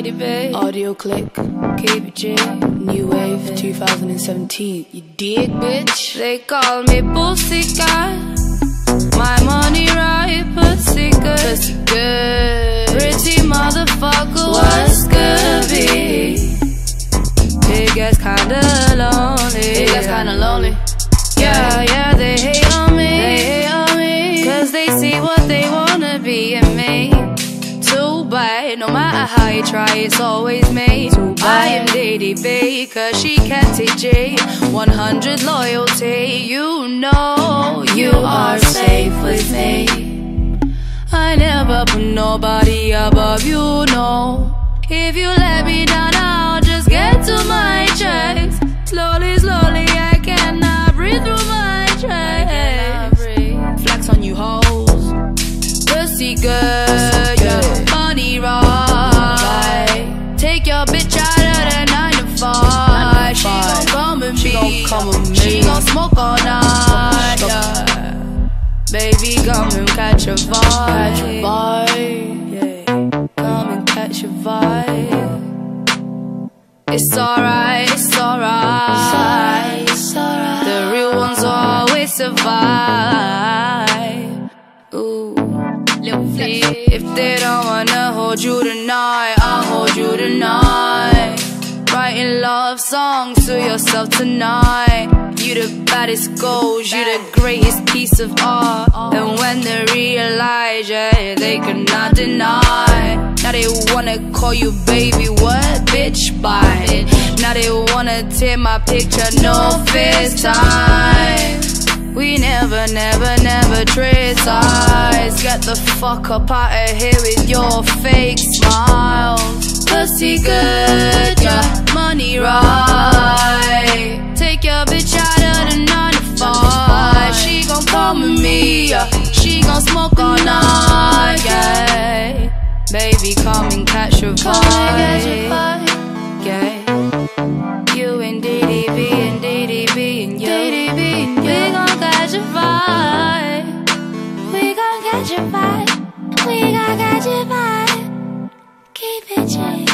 IAMDDB, audio click, KBJ, new wave, 2017, you dig, bitch? They call me Pussycat, my money right, pussy good, pussy good. Pretty motherfucker, what's good be? It gets kinda lonely, it gets kinda lonely. Yeah, yeah, they hate on me, they hate on me, cause they see what they wanna be in me. Too bad, no matter how you try, it's always me. I am IAMDDB, cause she can't TJ 100 loyalty, you know you are safe with me. I never put nobody above you, no. If you let me down, I'll just get to my checks. Slowly, slowly, I cannot breathe through my tracks. Flex on you hoes, pussy good, yeah. Money right, take your bitch out of the 9 to 5. She gon' come with me, she gon' smoke all night, yeah. Baby, come and catch a vibe, catch a vibe, yeah. Come and catch a vibe. It's alright, it's alright, it's alright. The real ones always survive. Ooh, little flick. If they don't wanna hold you tonight, I'll hold you tonight. Writing love songs to yourself tonight. You the baddest goals, you the greatest piece of art. And when they realize, yeah, they cannot deny. Now they wanna call you baby, what? Bitch, bye. Now they wanna tear my picture, no FaceTime. We never, never, never criticize. Get the fuck up out of here with your fake smiles. Pussy good, yeah, money right. Take your bitch out of the 9 to 5. She gon' come with me, yeah. She gon' smoke all night, yeah. Baby, come and catch your vibe, yeah. You and DDB and DDB and you, we gon' catch your vibe, we gon' catch your vibe, we gon' catch your vibe. Keep it J.